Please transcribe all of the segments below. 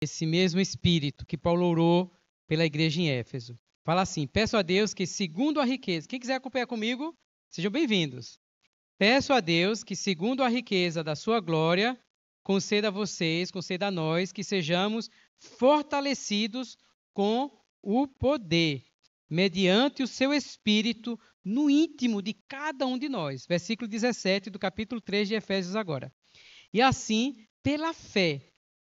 esse mesmo Espírito que Paulo orou pela igreja em Éfeso. Fala assim: peço a Deus que, segundo a riqueza... Quem quiser acompanhar comigo, sejam bem-vindos. Peço a Deus que, segundo a riqueza da sua glória, conceda a vocês, conceda a nós, que sejamos fortalecidos com o poder, mediante o seu Espírito, no íntimo de cada um de nós. Versículo 17 do capítulo 3 de Efésios agora. E assim, pela fé,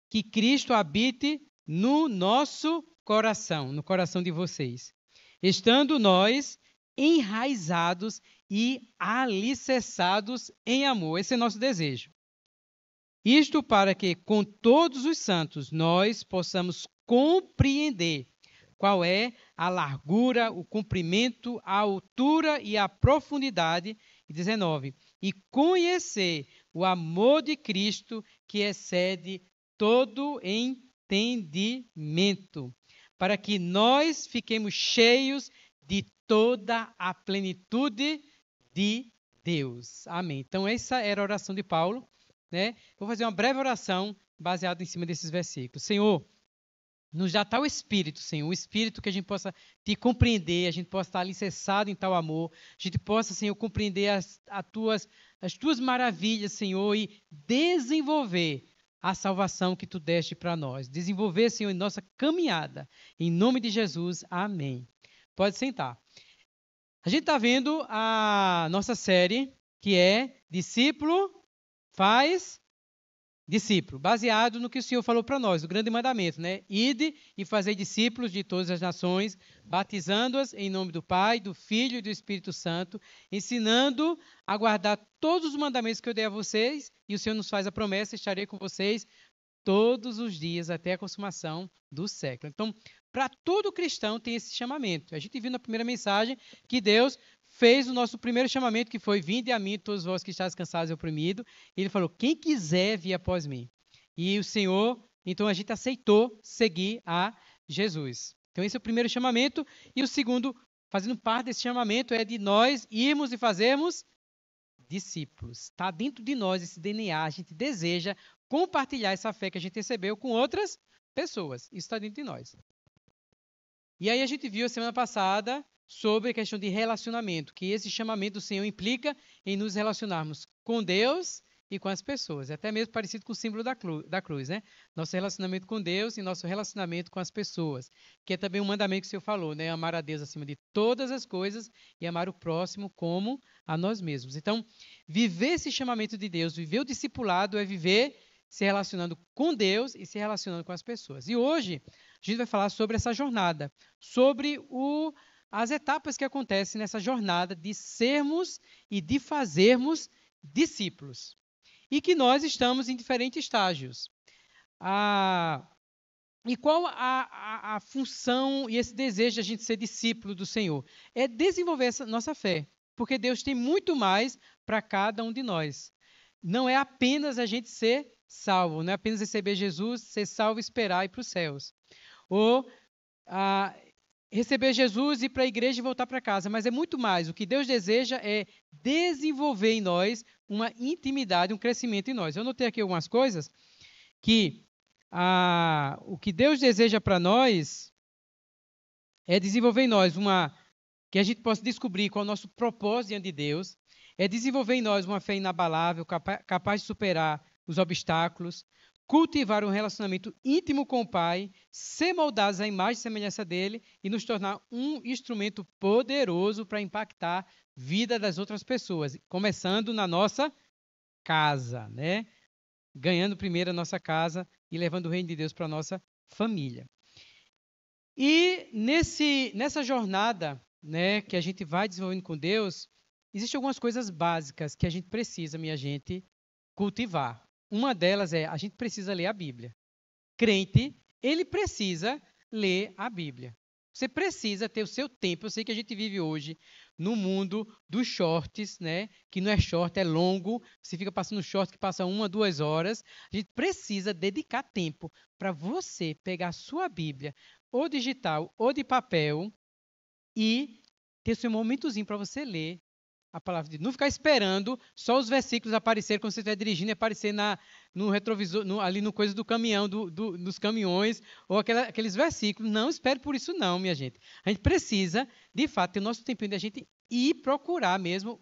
que Cristo habite no nosso coração, no coração de vocês, estando nós enraizados e alicerçados em amor. Esse é nosso desejo. Isto para que, com todos os santos, nós possamos compreender qual é a largura, o comprimento, a altura e a profundidade. 19. E conhecer o amor de Cristo, que excede todo entendimento, para que nós fiquemos cheios de toda a plenitude de Deus. Amém. Então, essa era a oração de Paulo, né? Vou fazer uma breve oração baseada em cima desses versículos. Senhor, nos dá tal Espírito, Senhor, o Espírito que a gente possa te compreender, a gente possa estar alicerçado em tal amor, a gente possa, Senhor, compreender as tuas maravilhas, Senhor, e desenvolver a salvação que tu deste para nós. Desenvolver, Senhor, em nossa caminhada. Em nome de Jesus, amém. Pode sentar. A gente está vendo a nossa série, que é Discípulo faz discípulo, baseado no que o Senhor falou para nós, o grande mandamento, né? Ide e fazei discípulos de todas as nações, batizando-as em nome do Pai, do Filho e do Espírito Santo, ensinando a guardar todos os mandamentos que eu dei a vocês, e o Senhor nos faz a promessa: estarei com vocês todos os dias até a consumação do século. Então, para todo cristão tem esse chamamento. A gente viu na primeira mensagem que Deus fez o nosso primeiro chamamento, que foi: vinde a mim todos vós que estáis cansados e oprimidos. Ele falou: quem quiser vir após mim. E o Senhor, então a gente aceitou seguir a Jesus. Então esse é o primeiro chamamento. E o segundo, fazendo parte desse chamamento, é de nós irmos e fazermos discípulos. Está dentro de nós esse DNA, a gente deseja compartilhar essa fé que a gente recebeu com outras pessoas. Isso está dentro de nós. E aí a gente viu a semana passada sobre a questão de relacionamento, que esse chamamento do Senhor implica em nos relacionarmos com Deus e com as pessoas. É até mesmo parecido com o símbolo da cruz, né? Nosso relacionamento com Deus e nosso relacionamento com as pessoas, que é também um mandamento que o Senhor falou, né? Amar a Deus acima de todas as coisas e amar o próximo como a nós mesmos. Então, viver esse chamamento de Deus, viver o discipulado, é viver se relacionando com Deus e se relacionando com as pessoas. E hoje, a gente vai falar sobre essa jornada, sobre as etapas que acontecem nessa jornada de sermos e de fazermos discípulos. E que nós estamos em diferentes estágios. E qual a função e esse desejo de a gente ser discípulo do Senhor? É desenvolver essa nossa fé, porque Deus tem muito mais para cada um de nós. Não é apenas a gente ser salvo, não é apenas receber Jesus, ser salvo, esperar e ir para os céus. Ou receber Jesus, ir para a igreja e voltar para casa, mas é muito mais. O que Deus deseja é desenvolver em nós uma intimidade, um crescimento em nós. Eu anotei aqui algumas coisas que o que Deus deseja para nós é desenvolver em nós que a gente possa descobrir qual é o nosso propósito diante de Deus, é desenvolver em nós uma fé inabalável, capaz de superar os obstáculos, cultivar um relacionamento íntimo com o Pai, ser moldados à imagem e semelhança dele e nos tornar um instrumento poderoso para impactar a vida das outras pessoas, começando na nossa casa, né? Ganhando primeiro a nossa casa e levando o reino de Deus para a nossa família. E nessa jornada, né, que a gente vai desenvolvendo com Deus, existem algumas coisas básicas que a gente precisa, minha gente, cultivar. Uma delas é: a gente precisa ler a Bíblia. Crente, ele precisa ler a Bíblia. Você precisa ter o seu tempo. Eu sei que a gente vive hoje no mundo dos shorts, né? Que não é short, é longo. Você fica passando short que passa 1 a 2 horas. A gente precisa dedicar tempo para você pegar a sua Bíblia, ou digital, ou de papel, e ter seu momentozinho para você ler a a palavra de Deus. Não ficar esperando só os versículos aparecerem quando você estiver dirigindo e aparecer no retrovisor, ali no coisa do caminhão, dos caminhões, ou aqueles versículos. Não espere por isso não, minha gente. A gente precisa, de fato, ter o nosso tempinho de a gente ir procurar mesmo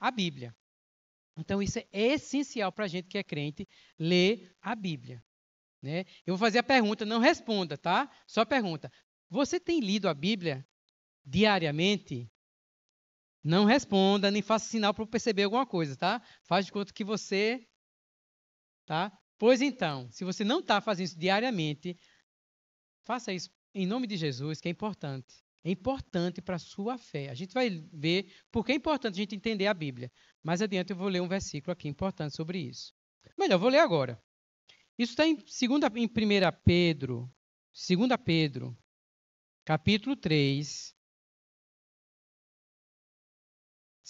a Bíblia. Então, isso é essencial para a gente que é crente, ler a Bíblia. Né? Eu vou fazer a pergunta, não responda, tá? Só pergunta. Você tem lido a Bíblia diariamente? Não responda, nem faça sinal para eu perceber alguma coisa, tá? Faz de conta que você... Tá? Pois então, se você não está fazendo isso diariamente, faça isso em nome de Jesus, que é importante. É importante para a sua fé. A gente vai ver porque é importante a gente entender a Bíblia. Mais adiante eu vou ler um versículo aqui importante sobre isso. Melhor, eu vou ler agora. Isso está em 2 Pedro, capítulo 3.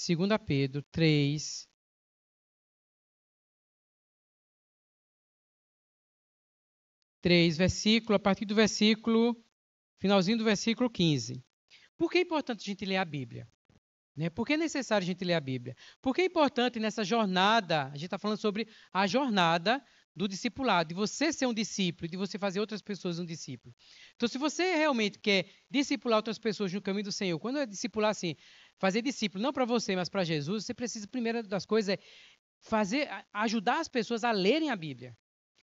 2 Pedro 3. Versículo, a partir do versículo... Finalzinho do versículo 15. Por que é importante a gente ler a Bíblia? Né? Por que é necessário a gente ler a Bíblia? Por que é importante nessa jornada, a gente está falando sobre a jornada do discipulado, de você ser um discípulo, de você fazer outras pessoas um discípulo. Então, se você realmente quer discipular outras pessoas no caminho do Senhor, quando é discipular assim, fazer discípulo não para você, mas para Jesus, você precisa, primeira das coisas, é ajudar as pessoas a lerem a Bíblia.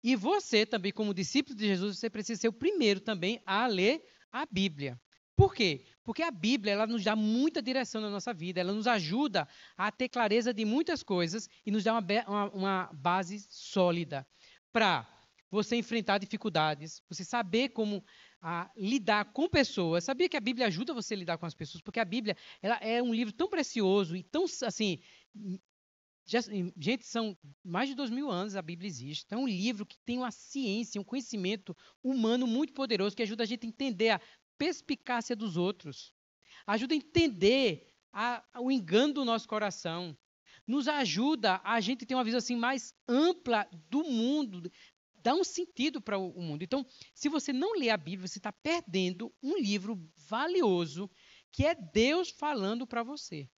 E você também, como discípulo de Jesus, você precisa ser o primeiro também a ler a Bíblia. Por quê? Porque a Bíblia ela nos dá muita direção na nossa vida, ela nos ajuda a ter clareza de muitas coisas e nos dá uma base sólida para você enfrentar dificuldades, você saber como lidar com pessoas. Sabia que a Bíblia ajuda você a lidar com as pessoas? Porque a Bíblia ela é um livro tão precioso e tão, assim... Gente, são mais de 2.000 anos a Bíblia existe. Então, é um livro que tem uma ciência, um conhecimento humano muito poderoso que ajuda a gente a entender a perspicácia dos outros, ajuda a entender o engano do nosso coração, nos ajuda a gente ter uma visão assim, mais ampla do mundo, dá um sentido para o mundo. Então, se você não lê a Bíblia, você está perdendo um livro valioso que é Deus falando para você.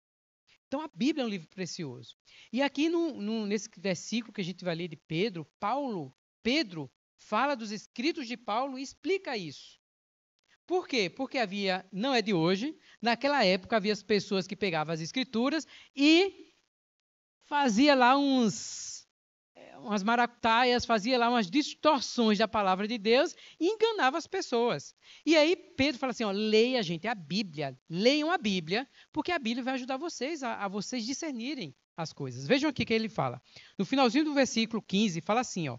Então, a Bíblia é um livro precioso. E aqui, nesse versículo que a gente vai ler de Pedro, Pedro fala dos escritos de Paulo e explica isso. Por quê? Porque não é de hoje, naquela época havia as pessoas que pegavam as escrituras e fazia lá umas maracutaias, fazia lá umas distorções da palavra de Deus e enganava as pessoas. E aí Pedro fala assim, ó, leia, gente, a Bíblia, leiam a Bíblia, porque a Bíblia vai ajudar vocês a vocês discernirem as coisas. Vejam aqui o que ele fala. No finalzinho do versículo 15, fala assim, ó,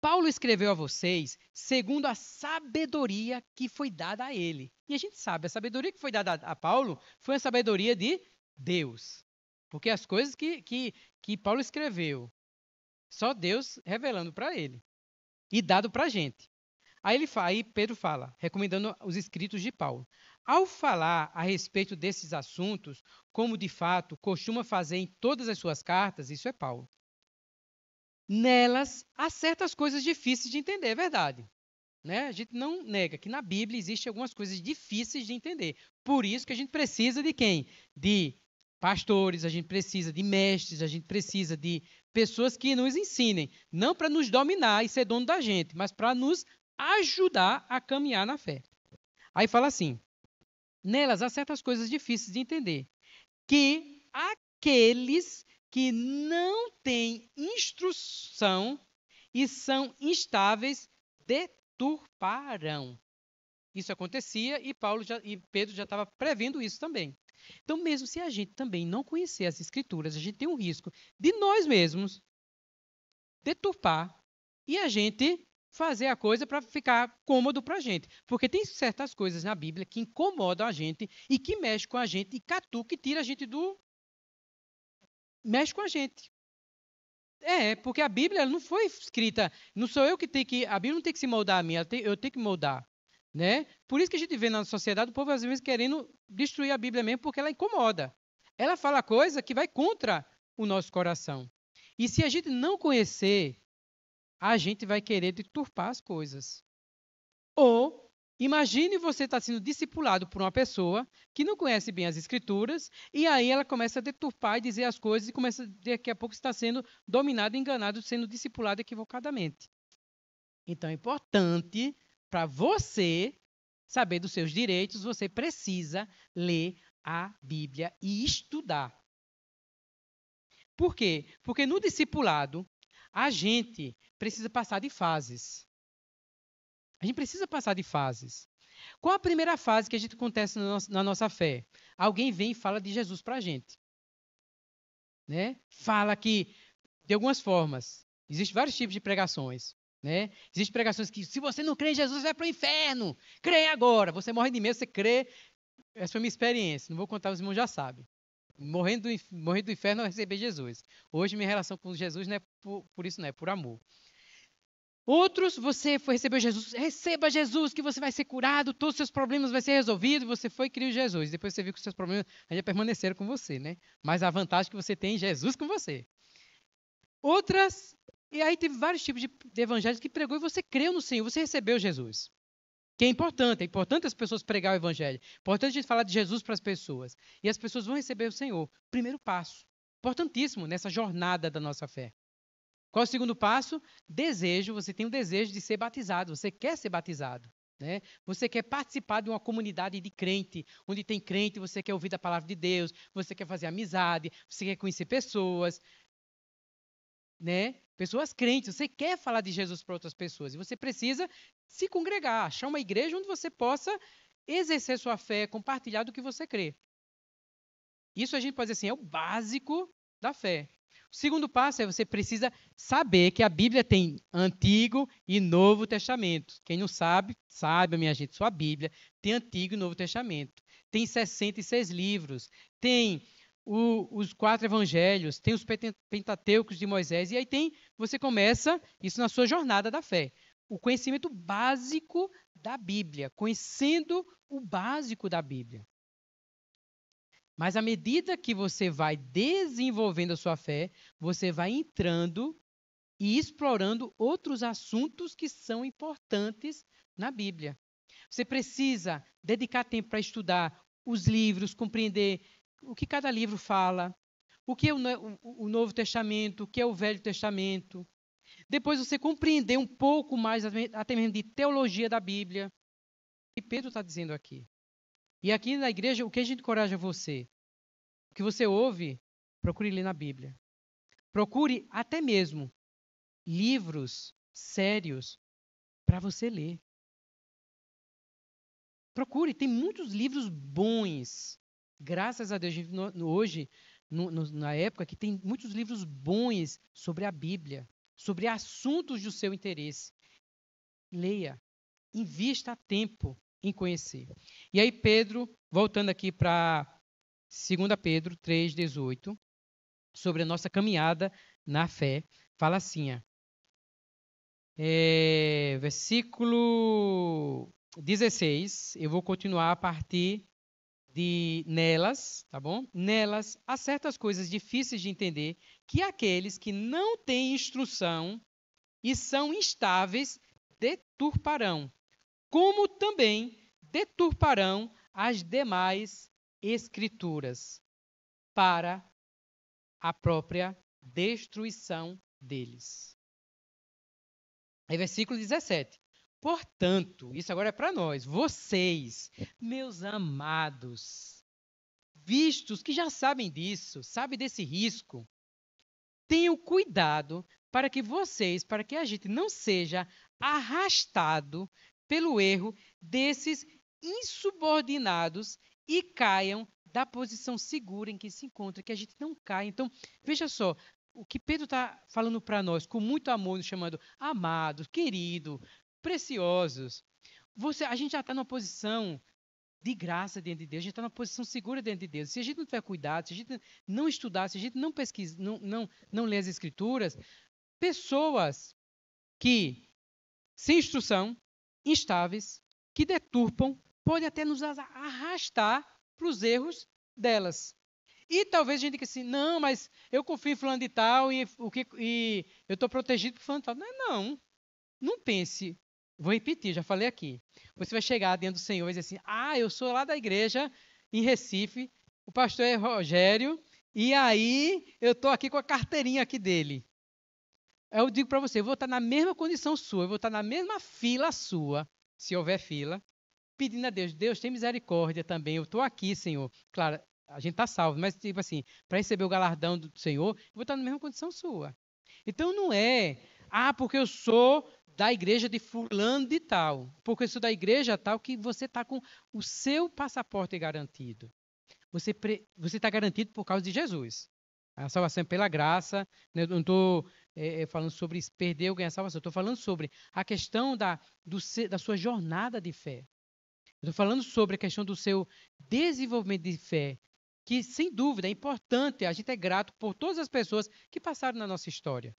Paulo escreveu a vocês segundo a sabedoria que foi dada a ele. E a gente sabe, a sabedoria que foi dada a Paulo foi a sabedoria de Deus. Porque as coisas que Paulo escreveu, só Deus revelando para ele e dado para a gente. Aí Pedro fala, recomendando os escritos de Paulo. Ao falar a respeito desses assuntos, como de fato costuma fazer em todas as suas cartas, isso é Paulo. Nelas há certas coisas difíceis de entender, é verdade. Né? A gente não nega que na Bíblia existem algumas coisas difíceis de entender. Por isso que a gente precisa de quem? De pastores, a gente precisa de mestres, a gente precisa de pessoas que nos ensinem, não para nos dominar e ser dono da gente, mas para nos ajudar a caminhar na fé. Aí fala assim, nelas há certas coisas difíceis de entender, que aqueles que não têm instrução e são instáveis deturparão. Isso acontecia e Pedro já estava prevendo isso também. Então, mesmo se a gente também não conhecer as escrituras, a gente tem um risco de nós mesmos deturpar e a gente fazer a coisa para ficar cômodo para a gente. Porque tem certas coisas na Bíblia que incomodam a gente e que mexem com a gente e catuca e tira a gente do... Mexe com a gente. É, porque a Bíblia ela não foi escrita... Não sou eu que tenho que... A Bíblia não tem que se moldar a mim, eu tenho que moldar. Né? Por isso que a gente vê na sociedade o povo às vezes querendo destruir a Bíblia mesmo porque ela incomoda. Ela fala coisa que vai contra o nosso coração. E se a gente não conhecer, a gente vai querer deturpar as coisas. Ou Imagine você estar sendo discipulado por uma pessoa que não conhece bem as escrituras, e aí ela começa a deturpar e dizer as coisas, e começa, daqui a pouco, está sendo dominado, enganado, sendo discipulado equivocadamente. Então, é importante, para você saber dos seus direitos, você precisa ler a Bíblia e estudar. Por quê? Porque no discipulado, a gente precisa passar de fases. A gente precisa passar de fases. Qual a primeira fase que a gente acontece na nossa fé? Alguém vem e fala de Jesus para a gente. Né? Fala que, de algumas formas, existem vários tipos de pregações. Né? Existem pregações que, se você não crê em Jesus, vai para o inferno. Crê agora. Você morre de medo, você crê. Essa foi a minha experiência. Não vou contar, os irmãos já sabem. Morrendo do inferno ao receber Jesus. Hoje, minha relação com Jesus não é por isso, não é por amor. Outros, você foi receber Jesus. Receba Jesus, que você vai ser curado, todos os seus problemas vão ser resolvidos. Você foi e criou Jesus. Depois você viu que os seus problemas ainda permaneceram com você, né? Mas a vantagem que você tem é Jesus com você. Outras, e aí teve vários tipos de evangelhos que pregou e você creu no Senhor, você recebeu Jesus. Que é importante as pessoas pregar o evangelho. É importante a gente falar de Jesus para as pessoas. E as pessoas vão receber o Senhor. Primeiro passo. Importantíssimo nessa jornada da nossa fé. Qual é o segundo passo? Desejo. Você tem um desejo de ser batizado. Você quer ser batizado. Né? Você quer participar de uma comunidade de crente. Onde tem crente, você quer ouvir a palavra de Deus. Você quer fazer amizade. Você quer conhecer pessoas. Né? Pessoas crentes, você quer falar de Jesus para outras pessoas e você precisa se congregar, achar uma igreja onde você possa exercer sua fé, compartilhar do que você crê. Isso a gente pode dizer assim, é o básico da fé. O segundo passo é você precisa saber que a Bíblia tem Antigo e Novo Testamento. Quem não sabe, sabe, minha gente, sua Bíblia tem Antigo e Novo Testamento. Tem 66 livros, tem... os 4 evangelhos, tem os pentateucos de Moisés, e aí tem, você começa isso na sua jornada da fé. O conhecimento básico da Bíblia, conhecendo o básico da Bíblia. Mas à medida que você vai desenvolvendo a sua fé, você vai entrando e explorando outros assuntos que são importantes na Bíblia. Você precisa dedicar tempo para estudar os livros, compreender o que cada livro fala, o que é o Novo Testamento, o que é o Velho Testamento. Depois você compreender um pouco mais, até mesmo de teologia da Bíblia. E Pedro está dizendo aqui. E aqui na igreja, o que a gente encoraja você? O que você ouve, procure ler na Bíblia. Procure até mesmo livros sérios para você ler. Procure, tem muitos livros bons. Graças a Deus, hoje, na época, que tem muitos livros bons sobre a Bíblia, sobre assuntos do seu interesse. Leia, invista tempo em conhecer. E aí Pedro, voltando aqui para 2 Pedro 3,18, sobre a nossa caminhada na fé, fala assim, versículo 16, eu vou continuar a partir... nelas, tá bom? Nelas há certas coisas difíceis de entender que aqueles que não têm instrução e são instáveis deturparão, como também deturparão as demais escrituras para a própria destruição deles. Aí, versículo 17. Portanto, isso agora é para nós, vocês, meus amados, vistos que já sabem disso, sabem desse risco, tenham cuidado para que a gente não seja arrastado pelo erro desses insubordinados e caiam da posição segura em que se encontra, que a gente não caia. Então, veja só, o que Pedro está falando para nós, com muito amor, nos chamando amado, querido, preciosos. A gente já está numa posição de graça diante de Deus, a gente está numa posição segura diante de Deus. Se a gente não tiver cuidado, se a gente não estudar, se a gente não pesquisar, não ler as escrituras, pessoas que, sem instrução, instáveis, que deturpam, podem até nos arrastar para os erros delas. E talvez a gente diga assim, não, mas eu confio em fulano de tal e eu estou protegido por fulano de tal. Não, não pense Vou repetir, já falei aqui. Você vai chegar diante do Senhor e dizer assim, eu sou lá da igreja em Recife, o pastor é Rogério, e aí eu estou aqui com a carteirinha aqui dele. Eu digo para você, eu vou estar na mesma condição sua, eu vou estar na mesma fila sua, se houver fila, pedindo a Deus, Deus tem misericórdia também, eu estou aqui, Senhor. Claro, a gente está salvo, mas tipo assim, para receber o galardão do Senhor, eu vou estar na mesma condição sua. Então não é, porque eu sou da igreja de fulano de tal, porque eu sou da igreja tal, que você está com o seu passaporte garantido. Você está garantido por causa de Jesus. A salvação é pela graça, né? Eu não estou falando sobre perder ou ganhar a salvação, eu estou falando sobre a questão da sua jornada de fé. Eu estou falando sobre a questão do seu desenvolvimento de fé, que sem dúvida é importante, a gente é grato por todas as pessoas que passaram na nossa história.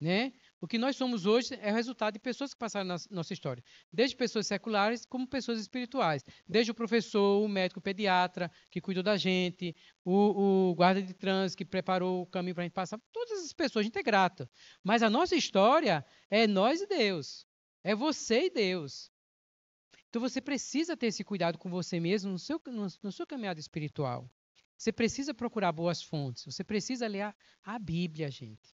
Né? O que nós somos hoje é o resultado de pessoas que passaram na nossa história, desde pessoas seculares como pessoas espirituais, desde o professor, o médico, o pediatra que cuidou da gente, o guarda de trânsito que preparou o caminho para a gente passar, todas as pessoas, a gente é grato, mas a nossa história é nós e Deus, é você e Deus. Então você precisa ter esse cuidado com você mesmo no seu caminhado espiritual. Você precisa procurar boas fontes, você precisa ler a Bíblia, gente.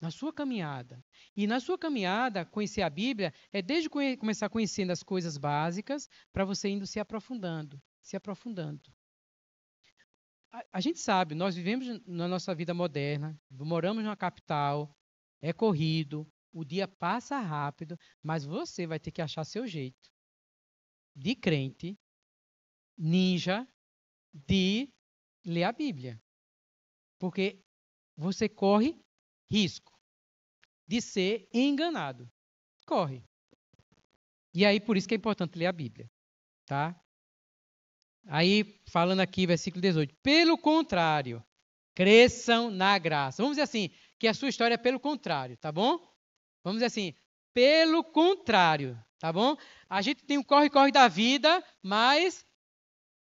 Na sua caminhada. E na sua caminhada, conhecer a Bíblia é desde começar conhecendo as coisas básicas para você indo se aprofundando, se aprofundando. A gente sabe, nós vivemos na nossa vida moderna, moramos numa capital, é corrido, o dia passa rápido, mas você vai ter que achar seu jeito de crente, ninja, de ler a Bíblia. Porque você corre risco de ser enganado. Corre. E aí, por isso que é importante ler a Bíblia. Tá? Aí, falando aqui, versículo 18. Pelo contrário, cresçam na graça. Vamos dizer assim, que a sua história é pelo contrário, tá bom? Vamos dizer assim, pelo contrário, tá bom? A gente tem um corre-corre da vida, mas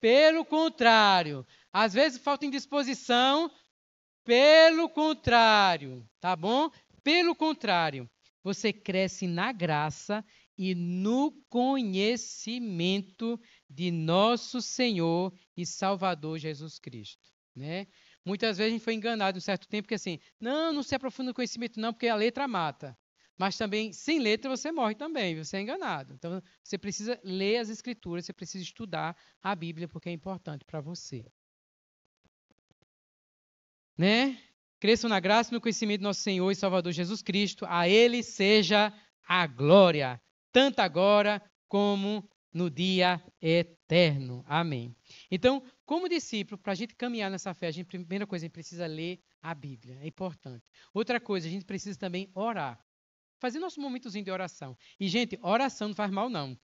pelo contrário. Às vezes falta indisposição, pelo contrário, tá bom? Pelo contrário, você cresce na graça e no conhecimento de nosso Senhor e Salvador Jesus Cristo, né? Muitas vezes a gente foi enganado um certo tempo, porque assim, não se aprofunda no conhecimento não, porque a letra mata. Mas também, sem letra, você morre também, você é enganado. Então, você precisa ler as Escrituras, você precisa estudar a Bíblia, porque é importante para você. Né? Cresçam na graça e no conhecimento de nosso Senhor e Salvador Jesus Cristo. A Ele seja a glória, tanto agora como no dia eterno. Amém. Então, como discípulo, para a gente caminhar nessa fé, primeira coisa, a gente precisa ler a Bíblia. É importante. Outra coisa, a gente precisa também orar. Fazer nosso momentozinho de oração. E, gente, oração não faz mal, não.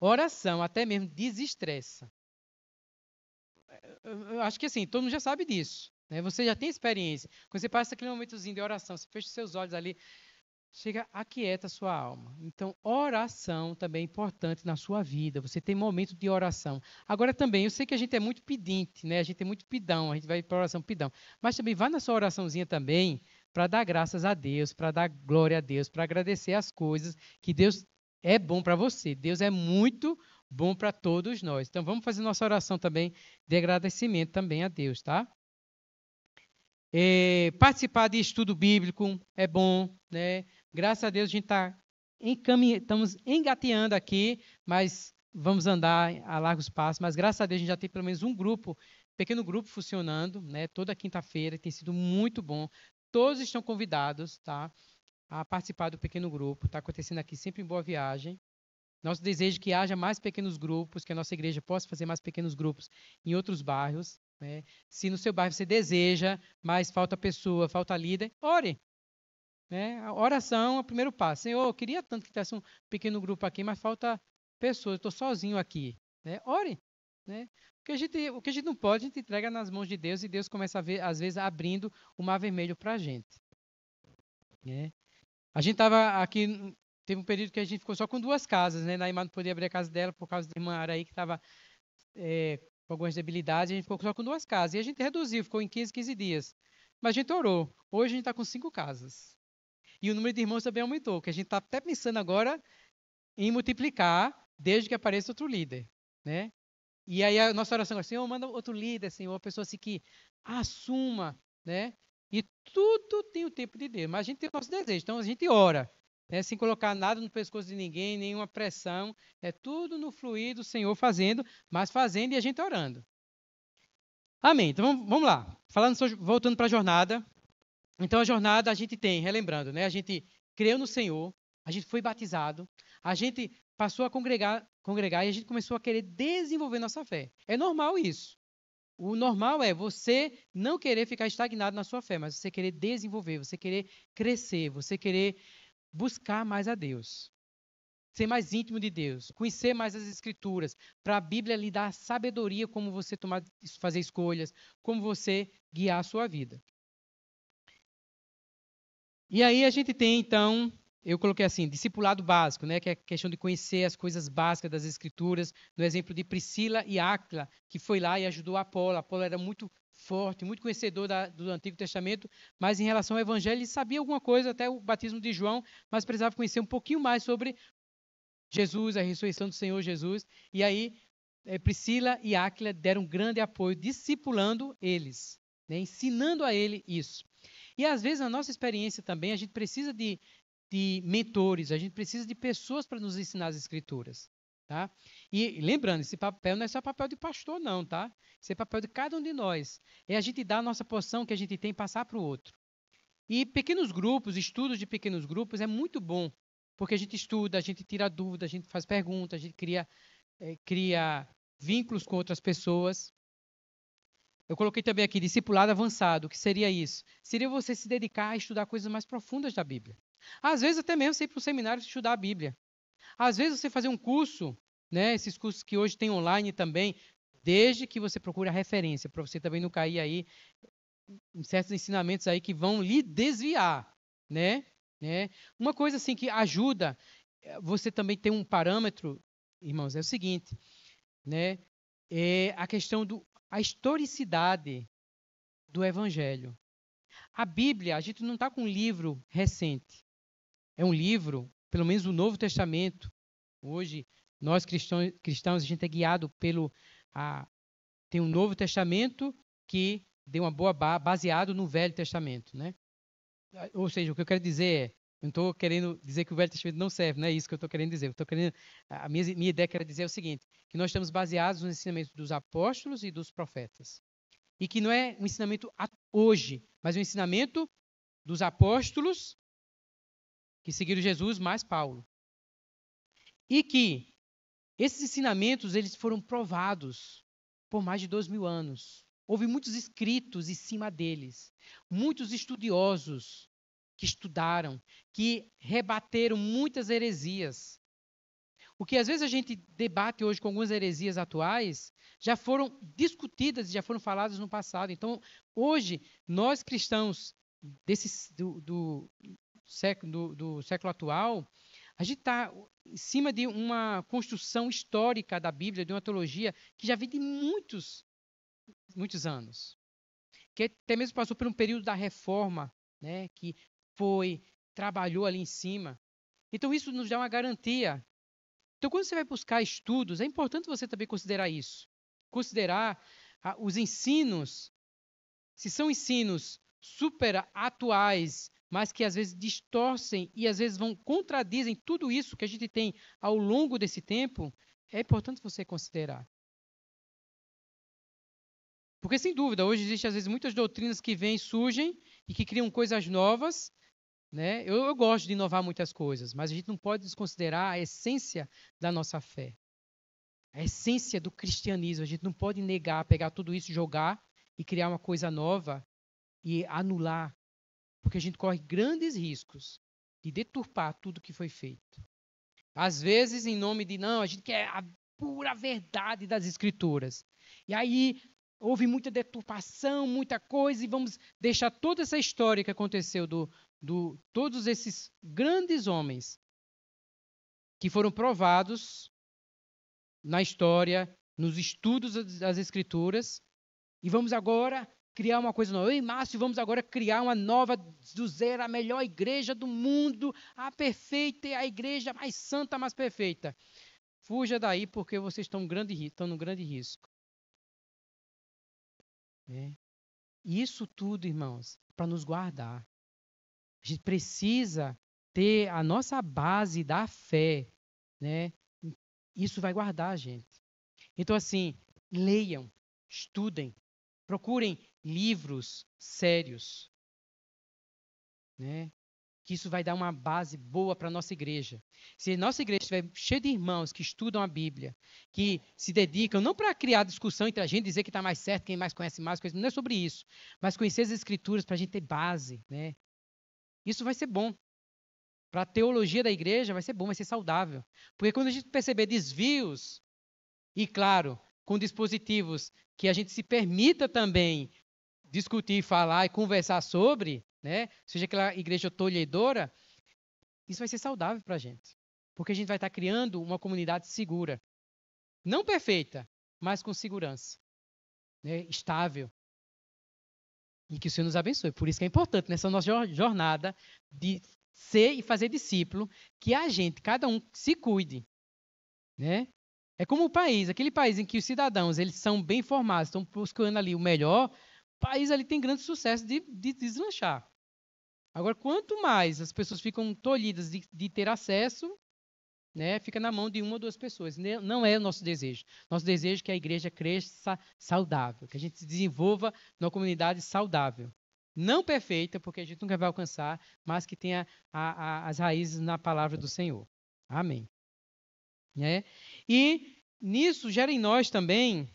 Oração até mesmo desestressa. Eu acho que, assim, todo mundo já sabe disso. Você já tem experiência. Quando você passa aquele momentozinho de oração, você fecha os seus olhos ali, chega, aquieta a sua alma. Então, oração também é importante na sua vida. Você tem momento de oração. Agora também, eu sei que a gente é muito pedinte, né? A gente é muito pidão, a gente vai para oração pidão. Mas também, vá na sua oraçãozinha também para dar graças a Deus, para dar glória a Deus, para agradecer as coisas que Deus é bom para você. Deus é muito bom para todos nós. Então, vamos fazer nossa oração também de agradecimento também a Deus, tá? Participar de estudo bíblico é bom, né? Graças a Deus a gente estamos engateando aqui, mas vamos andar a largos passos, mas graças a Deus a gente já tem pelo menos um pequeno grupo funcionando, né? Toda quinta-feira, tem sido muito bom, todos estão convidados, tá? A participar do pequeno grupo, está acontecendo aqui sempre em Boa Viagem. Nosso desejo é que haja mais pequenos grupos, que a nossa igreja possa fazer mais pequenos grupos em outros bairros. Né? Se no seu bairro você deseja, mas falta pessoa, falta líder, ore. Né? A oração é o primeiro passo. Senhor, eu queria tanto que tivesse um pequeno grupo aqui, mas falta pessoa, eu estou sozinho aqui. Né? Ore. Né? O que a gente não pode, a gente entrega nas mãos de Deus e Deus começa a ver, às vezes, abrindo o mar vermelho para a gente. Né? A gente estava aqui, teve um período que a gente ficou só com duas casas. Né? Naimar não podia abrir a casa dela por causa da irmã Araí, que estava... com algumas debilidades, a gente ficou só com duas casas. E a gente reduziu, ficou em 15 dias. Mas a gente orou. Hoje a gente está com 5 casas. E o número de irmãos também aumentou, que a gente está até pensando agora em multiplicar desde que apareça outro líder, né? E aí a nossa oração é, Senhor, manda outro líder, Senhor, uma pessoa assim que assuma, né? E tudo tem o tempo de Deus, mas a gente tem o nosso desejo, então a gente ora, né? Sem colocar nada no pescoço de ninguém, nenhuma pressão, é tudo no fluir do Senhor fazendo, mas fazendo e a gente orando. Amém, então vamos lá, voltando para a jornada. Então a jornada a gente tem, relembrando, né? A gente creu no Senhor, a gente foi batizado, a gente passou a congregar e a gente começou a querer desenvolver nossa fé. É normal isso. O normal é você não querer ficar estagnado na sua fé, mas você querer desenvolver, você querer crescer, você querer buscar mais a Deus, ser mais íntimo de Deus, conhecer mais as Escrituras, para a Bíblia lhe dar sabedoria como você fazer escolhas, como você guiar a sua vida. E aí a gente tem, então, eu coloquei assim, discipulado básico, né, que é a questão de conhecer as coisas básicas das Escrituras, no exemplo de Priscila e Áquila, que foi lá e ajudou Apolo. Apolo era muito forte, muito conhecedor do Antigo Testamento, mas em relação ao Evangelho ele sabia alguma coisa, até o batismo de João, mas precisava conhecer um pouquinho mais sobre Jesus, a ressurreição do Senhor Jesus. E aí Priscila e Áquila deram um grande apoio, discipulando eles, né, ensinando a ele isso. E às vezes na nossa experiência também a gente precisa de mentores, a gente precisa de pessoas para nos ensinar as Escrituras, tá? E lembrando, esse papel não é só papel de pastor, não, tá? Esse é papel de cada um de nós. É a gente dar a nossa porção que a gente tem e passar para o outro. E pequenos grupos, estudos de pequenos grupos é muito bom, porque a gente estuda, a gente tira dúvida, a gente faz perguntas, a gente cria vínculos com outras pessoas. Eu coloquei também aqui, discipulado avançado. O que seria isso? Seria você se dedicar a estudar coisas mais profundas da Bíblia. Às vezes até mesmo você ir para um seminário estudar a Bíblia. Às vezes você fazer um curso, né, esses cursos que hoje tem online também, desde que você procure a referência, para você também não cair aí em certos ensinamentos aí que vão lhe desviar, né? Uma coisa assim que ajuda, você também tem um parâmetro, irmãos, é o seguinte, né? É a questão a historicidade do Evangelho. A Bíblia, a gente não está com um livro recente. É um livro, pelo menos o Novo Testamento. Hoje, nós cristãos, a gente é guiado tem um Novo Testamento que deu uma boa baseado no Velho Testamento, né? Ou seja, o que eu quero dizer eu não estou querendo dizer que o Velho Testamento não serve, não é isso que eu estou querendo dizer. A minha ideia que era dizer é o seguinte, que nós estamos baseados nos ensinamentos dos apóstolos e dos profetas. E que não é um ensinamento hoje, mas um ensinamento dos apóstolos que seguiram Jesus mais Paulo. E que esses ensinamentos eles foram provados por mais de 2000 anos. Houve muitos escritos em cima deles, muitos estudiosos que estudaram, que rebateram muitas heresias. O que às vezes a gente debate hoje com algumas heresias atuais, já foram discutidas e já foram faladas no passado. Então, hoje, nós cristãos do século atual, a gente está em cima de uma construção histórica da Bíblia, de uma teologia que já vem de muitos anos. Que até mesmo passou por um período da reforma, né, que trabalhou ali em cima. Então, isso nos dá uma garantia. Então, quando você vai buscar estudos, é importante você também considerar isso. Considerar os ensinos, se são ensinos super atuais, mas que às vezes distorcem e às vezes contradizem tudo isso que a gente tem ao longo desse tempo, é importante você considerar. Porque, sem dúvida, hoje existem às vezes muitas doutrinas que vêm e surgem e que criam coisas novas, né? Eu gosto de inovar muitas coisas, mas a gente não pode desconsiderar a essência da nossa fé. A essência do cristianismo. A gente não pode negar, pegar tudo isso, jogar e criar uma coisa nova e anular. Porque a gente corre grandes riscos de deturpar tudo que foi feito. Às vezes, em nome de não, a gente quer a pura verdade das Escrituras. E aí houve muita deturpação, muita coisa, e vamos deixar toda essa história que aconteceu todos esses grandes homens que foram provados na história, nos estudos das Escrituras, e vamos agora criar uma coisa nova. Eu e Márcio vamos agora criar uma nova, do zero, a melhor igreja do mundo, a perfeita, a igreja mais santa, mais perfeita. Fuja daí, porque vocês estão num grande risco. É. Isso tudo, irmãos, para nos guardar. A gente precisa ter a nossa base da fé, né? Isso vai guardar a gente. Então, assim, leiam, estudem, procurem livros sérios, né? Que isso vai dar uma base boa para a nossa igreja. Se a nossa igreja estiver cheia de irmãos que estudam a Bíblia, que se dedicam, não para criar discussão entre a gente, dizer que está mais certo, quem mais conhece mais, não é sobre isso, mas conhecer as Escrituras para a gente ter base, né? Isso vai ser bom. Para a teologia da igreja vai ser bom, vai ser saudável. Porque quando a gente perceber desvios, e claro, com dispositivos que a gente se permita também discutir, falar e conversar sobre, né? Seja aquela igreja tolhedora, isso vai ser saudável para a gente. Porque a gente vai estar criando uma comunidade segura. Não perfeita, mas com segurança. Né? Estável. E que o Senhor nos abençoe. Por isso que é importante nessa nossa jornada de ser e fazer discípulo, que a gente, cada um, se cuide, né? É como o país, aquele país em que os cidadãos, eles são bem formados, estão buscando ali o melhor, o país ali tem grande sucesso de deslanchar. Agora, quanto mais as pessoas ficam tolhidas de ter acesso, né, fica na mão de uma ou duas pessoas. Não é o nosso desejo. Nosso desejo é que a igreja cresça saudável, que a gente se desenvolva numa comunidade saudável. Não perfeita, porque a gente nunca vai alcançar, mas que tenha as raízes na palavra do Senhor. Amém. É? E nisso gera em nós também,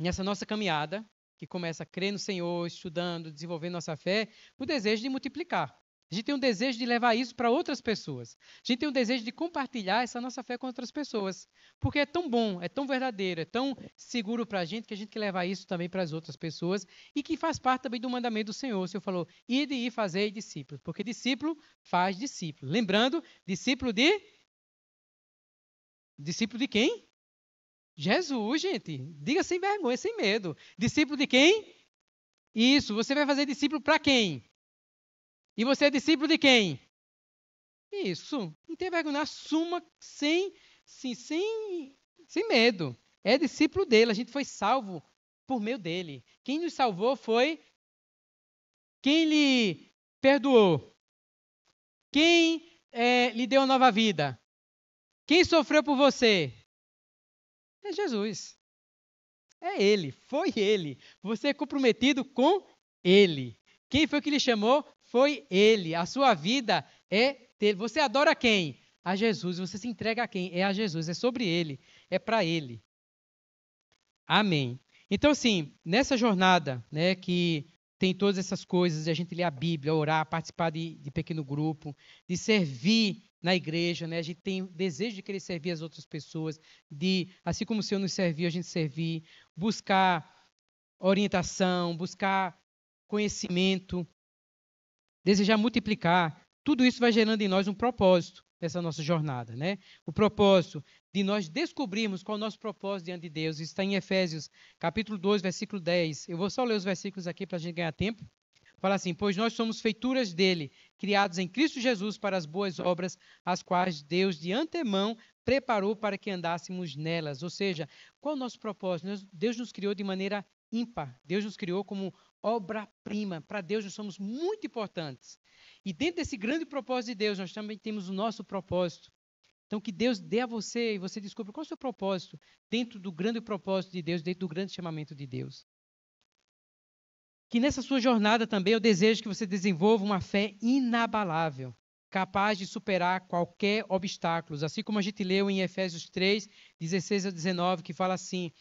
nessa nossa caminhada, que começa a crer no Senhor, estudando, desenvolvendo nossa fé, o desejo de multiplicar. A gente tem um desejo de levar isso para outras pessoas. A gente tem um desejo de compartilhar essa nossa fé com outras pessoas. Porque é tão bom, é tão verdadeiro, é tão seguro para a gente quer levar isso também para as outras pessoas e que faz parte também do mandamento do Senhor. O Senhor falou, ide e fazei discípulos. Porque discípulo faz discípulo. Lembrando, discípulo de quem? Jesus, gente. Diga sem vergonha, sem medo. Discípulo de quem? Isso. Você vai fazer discípulo para quem? E você é discípulo de quem? Isso. Não tem vergonha. Assuma sem medo. É discípulo dele. A gente foi salvo por meio dele. Quem nos salvou foi quem lhe perdoou. Quem lhe deu a nova vida. Quem sofreu por você? É Jesus. É ele. Foi ele. Você é comprometido com ele. Quem foi que lhe chamou? Foi ele. A sua vida é dele. Você adora quem? A Jesus. Você se entrega a quem? É a Jesus. É sobre ele. É para ele. Amém. Então, assim, nessa jornada, né, que tem todas essas coisas, de a gente ler a Bíblia, orar, participar de pequeno grupo, de servir na igreja, né? A gente tem o desejo de querer servir as outras pessoas, de, assim como o Senhor nos serviu, a gente servir, buscar orientação, buscar conhecimento, desejar multiplicar, tudo isso vai gerando em nós um propósito nessa nossa jornada, né? O propósito de nós descobrirmos qual é o nosso propósito diante de Deus. Isso está em Efésios, capítulo 2, versículo 10. Eu vou só ler os versículos aqui para a gente ganhar tempo. Fala assim, pois nós somos feituras dele, criados em Cristo Jesus para as boas obras, as quais Deus de antemão preparou para que andássemos nelas. Ou seja, qual é o nosso propósito? Deus nos criou de maneira ímpar. Deus nos criou como obra-prima. Para Deus nós somos muito importantes. E dentro desse grande propósito de Deus, nós também temos o nosso propósito. Então, que Deus dê a você e você descubra qual é o seu propósito dentro do grande propósito de Deus, dentro do grande chamamento de Deus. Que nessa sua jornada também eu desejo que você desenvolva uma fé inabalável, capaz de superar qualquer obstáculo. Assim como a gente leu em Efésios 3, 16 a 19, que fala assim...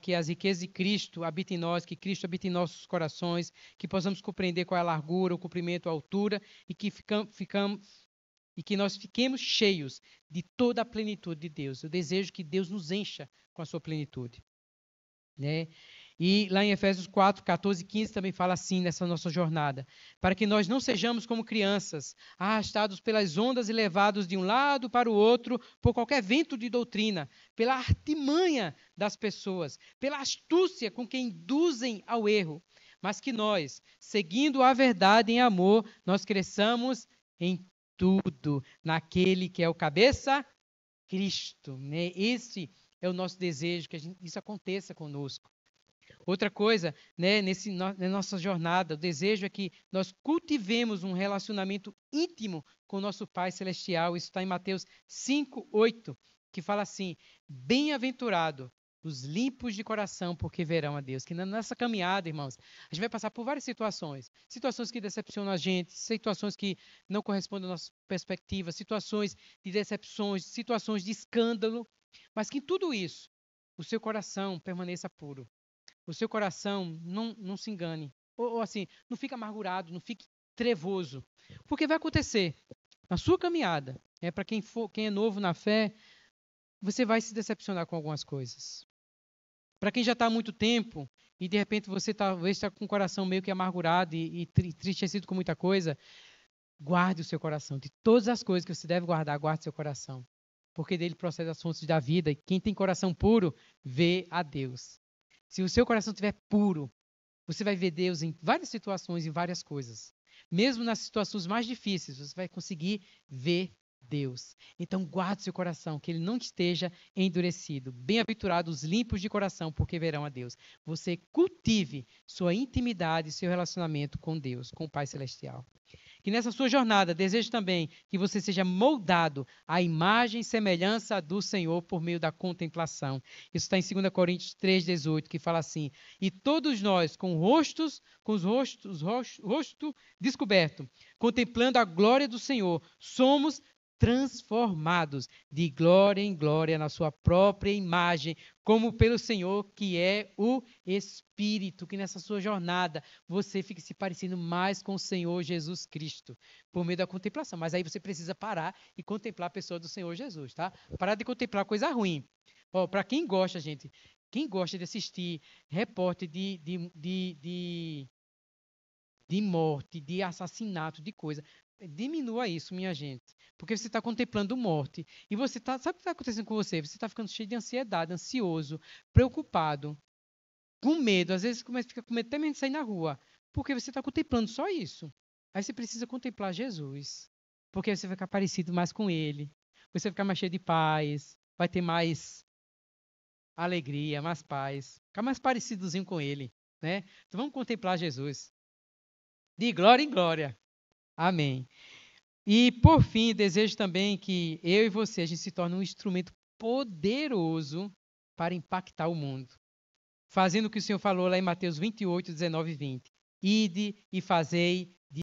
que as riquezas de Cristo habitem em nós, que Cristo habite em nossos corações, que possamos compreender qual é a largura, o comprimento, a altura, e que nós fiquemos cheios de toda a plenitude de Deus. Eu desejo que Deus nos encha com a sua plenitude, né? E lá em Efésios 4, 14 e 15 também fala assim nessa nossa jornada. Para que nós não sejamos como crianças, arrastados pelas ondas e levados de um lado para o outro por qualquer vento de doutrina, pela artimanha das pessoas, pela astúcia com que induzem ao erro, mas que nós, seguindo a verdade em amor, nós cresçamos em tudo, naquele que é o cabeça, Cristo. Né? Esse é o nosso desejo, que isso aconteça conosco. Outra coisa, né, na nossa jornada, o desejo é que nós cultivemos um relacionamento íntimo com o nosso Pai Celestial. Isso está em Mateus 5:8, que fala assim: bem-aventurado os limpos de coração, porque verão a Deus. Que na nossa caminhada, irmãos, a gente vai passar por várias situações. Situações que decepcionam a gente, situações que não correspondem à nossa perspectiva, situações de decepções, situações de escândalo. Mas que em tudo isso, o seu coração permaneça puro. O seu coração não se engane. Ou assim, não fique amargurado, não fique trevoso. Porque vai acontecer na sua caminhada. É, para quem é novo na fé, você vai se decepcionar com algumas coisas. Para quem já está há muito tempo e, de repente, você talvez está com o coração meio que amargurado e entristecido com muita coisa, guarde o seu coração. De todas as coisas que você deve guardar, guarde o seu coração. Porque dele procede as fontes da vida. E quem tem coração puro, vê a Deus. Se o seu coração estiver puro, você vai ver Deus em várias situações, em várias coisas. Mesmo nas situações mais difíceis, você vai conseguir ver Deus. Então, guarde seu coração, que ele não esteja endurecido. Bem-aventurados os limpos de coração, porque verão a Deus. Você cultive sua intimidade, seu relacionamento com Deus, com o Pai Celestial. Que nessa sua jornada, desejo também que você seja moldado à imagem e semelhança do Senhor por meio da contemplação. Isso está em 2 Coríntios 3,18, que fala assim: e todos nós, com o rosto descoberto, contemplando a glória do Senhor, somos transformados de glória em glória na sua própria imagem, como pelo Senhor, que é o Espírito. Que nessa sua jornada você fique se parecendo mais com o Senhor Jesus Cristo, por meio da contemplação. Mas aí você precisa parar e contemplar a pessoa do Senhor Jesus, tá? Parar de contemplar coisa ruim. Para quem gosta, gente, quem gosta de assistir repórter de morte, de assassinato, de coisa... Diminua isso, minha gente, porque você está contemplando morte e você está, sabe o que está acontecendo com você? Você está ficando cheio de ansiedade, ansioso, preocupado, com medo. Às vezes você começa a ficar com medo até mesmo de sair na rua, porque você está contemplando só isso. Aí você precisa contemplar Jesus, porque você vai ficar parecido mais com ele, você vai ficar mais cheio de paz, vai ter mais alegria, mais paz, ficar mais parecidozinho com ele, né? Então vamos contemplar Jesus, de glória em glória. Amém. E, por fim, desejo também que eu e você, a gente se torne um instrumento poderoso para impactar o mundo. Fazendo o que o Senhor falou lá em Mateus 28, 19 e 20. Ide e fazei